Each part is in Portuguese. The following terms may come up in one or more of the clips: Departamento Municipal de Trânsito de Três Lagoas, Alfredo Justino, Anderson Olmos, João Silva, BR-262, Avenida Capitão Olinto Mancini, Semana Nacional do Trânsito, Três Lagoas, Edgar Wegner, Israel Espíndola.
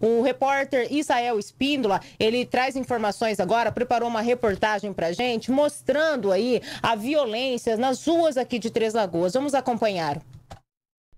O repórter Israel Espíndola, ele traz informações agora, preparou uma reportagem pra gente, mostrando aí a violência nas ruas aqui de Três Lagoas. Vamos acompanhar.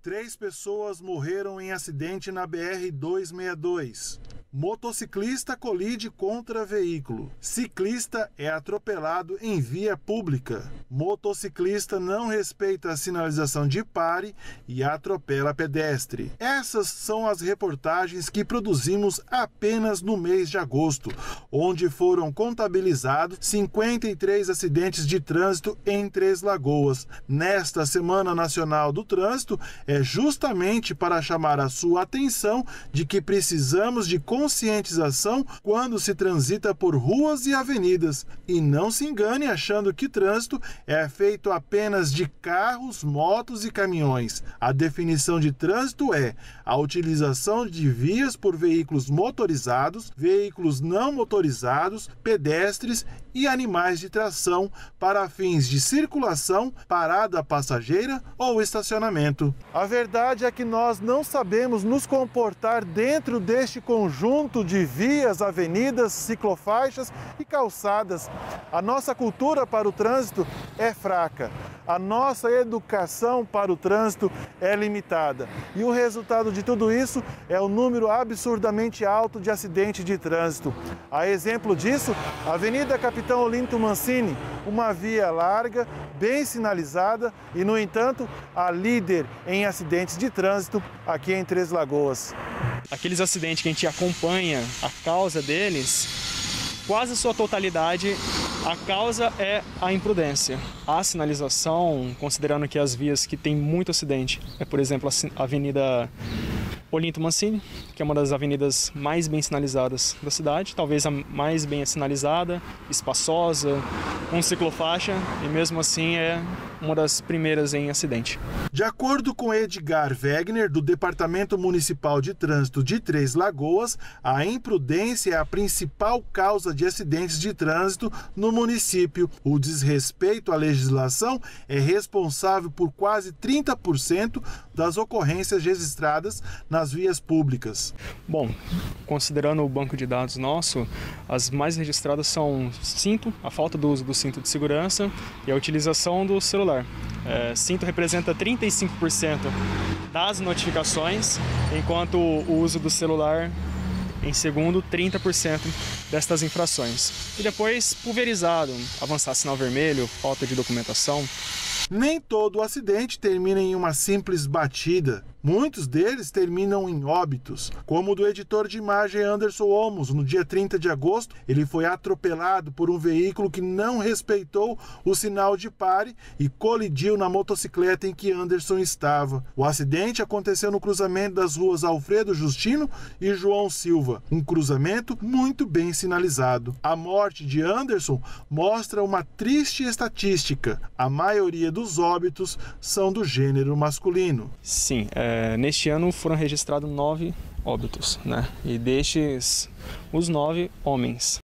3 pessoas morreram em acidente na BR-262. Motociclista colide contra veículo. Ciclista é atropelado em via pública. Motociclista não respeita a sinalização de pare e atropela pedestre. Essas são as reportagens que produzimos apenas no mês de agosto, onde foram contabilizados 53 acidentes de trânsito em Três Lagoas. Nesta Semana Nacional do Trânsito, é justamente para chamar a sua atenção de que precisamos de conscientização quando se transita por ruas e avenidas. E não se engane achando que trânsito é feito apenas de carros, motos e caminhões. A definição de trânsito é a utilização de vias por veículos motorizados, veículos não motorizados, pedestres e animais de tração para fins de circulação, parada passageira ou estacionamento. A verdade é que nós não sabemos nos comportar dentro deste conjunto de vias, avenidas, ciclofaixas e calçadas. A nossa cultura para o trânsito é fraca. A nossa educação para o trânsito é limitada. E o resultado de tudo isso é o número absurdamente alto de acidentes de trânsito. A exemplo disso, a Avenida Capitão Olinto Mancini, uma via larga, bem sinalizada e, no entanto, a líder em acidentes de trânsito aqui em Três Lagoas. Aqueles acidentes que a gente acompanha a causa deles, quase a sua totalidade, a causa é a imprudência. A sinalização, considerando que as vias que tem muito acidente, é por exemplo a Avenida Olinto Mancini, que é uma das avenidas mais bem sinalizadas da cidade, talvez a mais bem sinalizada, espaçosa, com ciclofaixa, e mesmo assim é uma das primeiras em acidente. De acordo com Edgar Wegner, do Departamento Municipal de Trânsito de Três Lagoas, a imprudência é a principal causa de acidentes de trânsito no município. O desrespeito à legislação é responsável por quase 30% das ocorrências registradas nas vias públicas. Bom, considerando o banco de dados nosso, as mais registradas são cinto, a falta do uso do cinto de segurança e a utilização do celular. Cinto representa 35% das notificações, enquanto o uso do celular, em segundo, 30% destas infrações. E depois, pulverizado, avançar sinal vermelho, falta de documentação. Nem todo acidente termina em uma simples batida. Muitos deles terminam em óbitos, como o do editor de imagem Anderson Olmos. No dia 30 de agosto, ele foi atropelado por um veículo que não respeitou o sinal de pare e colidiu na motocicleta em que Anderson estava. O acidente aconteceu no cruzamento das ruas Alfredo Justino e João Silva, um cruzamento muito bem sinalizado. A morte de Anderson mostra uma triste estatística. A maioria dos óbitos são do gênero masculino. Sim, neste ano foram registrados 9 óbitos, né? E destes, os 9 homens.